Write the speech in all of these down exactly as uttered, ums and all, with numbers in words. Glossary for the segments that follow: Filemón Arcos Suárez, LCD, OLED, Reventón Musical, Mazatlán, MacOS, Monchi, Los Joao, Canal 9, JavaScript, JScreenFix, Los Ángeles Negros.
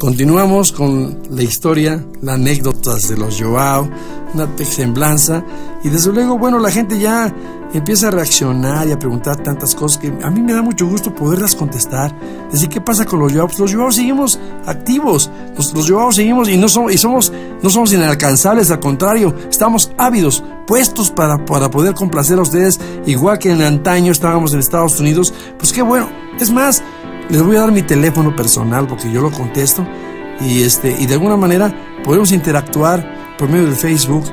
Continuamos con la historia, las anécdotas de los Joao, una semblanza, y desde luego, bueno, la gente ya empieza a reaccionar y a preguntar tantas cosas que a mí me da mucho gusto poderlas contestar. Decir, ¿qué pasa con los Joao? Pues los Joao seguimos activos, los, los Joao seguimos y, no somos, y somos, no somos inalcanzables, al contrario, estamos ávidos, puestos para, para poder complacer a ustedes, igual que en antaño estábamos en Estados Unidos. Pues qué bueno, es más, les voy a dar mi teléfono personal porque yo lo contesto y, este, y de alguna manera podemos interactuar por medio del Facebook.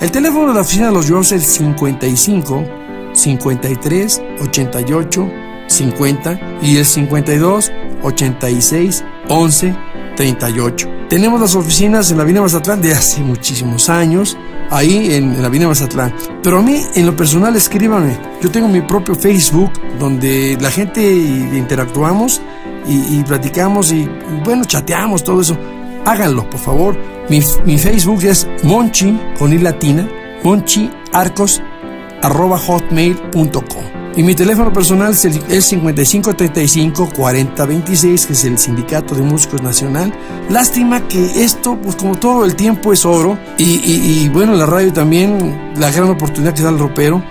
El teléfono de la oficina de los Joao es el cincuenta y cinco, cincuenta y tres, ochenta y ocho, cincuenta y el cincuenta y dos, ochenta y seis, once, treinta y ocho. Tenemos las oficinas en la avenida Mazatlán de hace muchísimos años, ahí en, en la avenida Mazatlán. Pero a mí, en lo personal, escríbanme. Yo tengo mi propio Facebook, donde la gente interactuamos y, y platicamos y, bueno, chateamos, todo eso. Háganlo, por favor. Mi, mi Facebook es Monchi, con i latina, Monchi Arcos, arroba hotmail punto com. Y mi teléfono personal es el cincuenta y cinco, treinta y cinco, cuarenta, veintiséis, que es el Sindicato de Músicos Nacional. Lástima que esto, pues como todo el tiempo es oro, y, y, y bueno, la radio también, la gran oportunidad que da el ropero.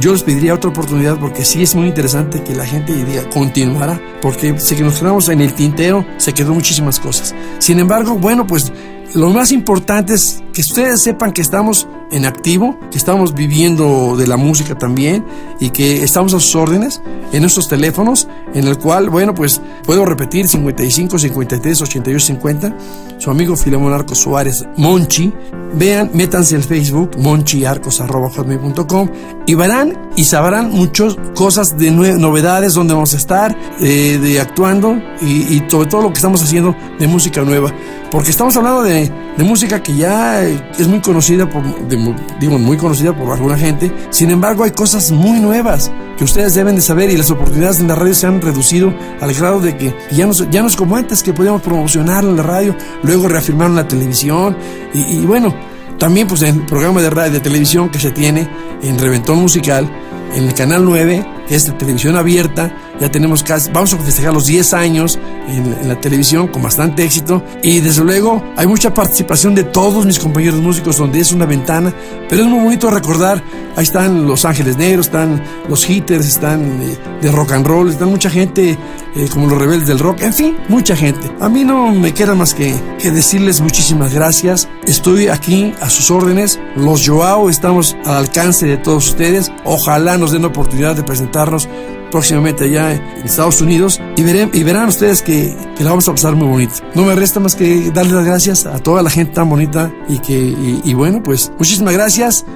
Yo les pediría otra oportunidad porque sí es muy interesante que la gente diga, continuará, porque sé que nos quedamos en el tintero, se quedó muchísimas cosas. Sin embargo, bueno, pues lo más importante es que ustedes sepan que estamos en activo, que estamos viviendo de la música también y que estamos a sus órdenes en nuestros teléfonos, en el cual, bueno, pues puedo repetir, cincuenta y cinco, cincuenta y tres, ochenta y ocho, cincuenta, su amigo Filemón Arcos Suárez, Monchi. Vean, métanse al Facebook, monchiarcos arroba hotmail punto com, y verán y sabrán muchas cosas de novedades, dónde vamos a estar, de, de actuando y, y sobre todo lo que estamos haciendo de música nueva. Porque estamos hablando de, de música que ya es muy conocida, por, de, digo, muy conocida por alguna gente. Sin embargo, hay cosas muy nuevas que ustedes deben de saber, y las oportunidades en la radio se han reducido al grado de que ya no, ya no es como antes, que podíamos promocionar en la radio, luego reafirmaron la televisión y, y bueno, también pues el programa de radio de televisión que se tiene en Reventón Musical, en el Canal nueve, que es la televisión abierta. Ya tenemos casi, vamos a festejar los diez años en, en la televisión con bastante éxito, y desde luego hay mucha participación de todos mis compañeros músicos, donde es una ventana, pero es muy bonito recordar. Ahí están Los Ángeles Negros, están los Hitters, están eh, de rock and roll, están mucha gente eh, como los Rebeldes del Rock, en fin, mucha gente. A mí no me queda más que, que decirles muchísimas gracias. Estoy aquí a sus órdenes. Los Joao estamos al alcance de todos ustedes. Ojalá nos den la oportunidad de presentarnos próximamente allá en Estados Unidos, y, veré, y verán ustedes que, que la vamos a pasar muy bonito. No me resta más que darles las gracias a toda la gente tan bonita y que y, y bueno, pues muchísimas gracias.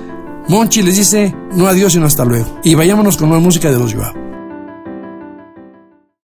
Monchi les dice no adiós sino hasta luego, y vayámonos con una música de los Joao.